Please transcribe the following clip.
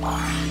Wow.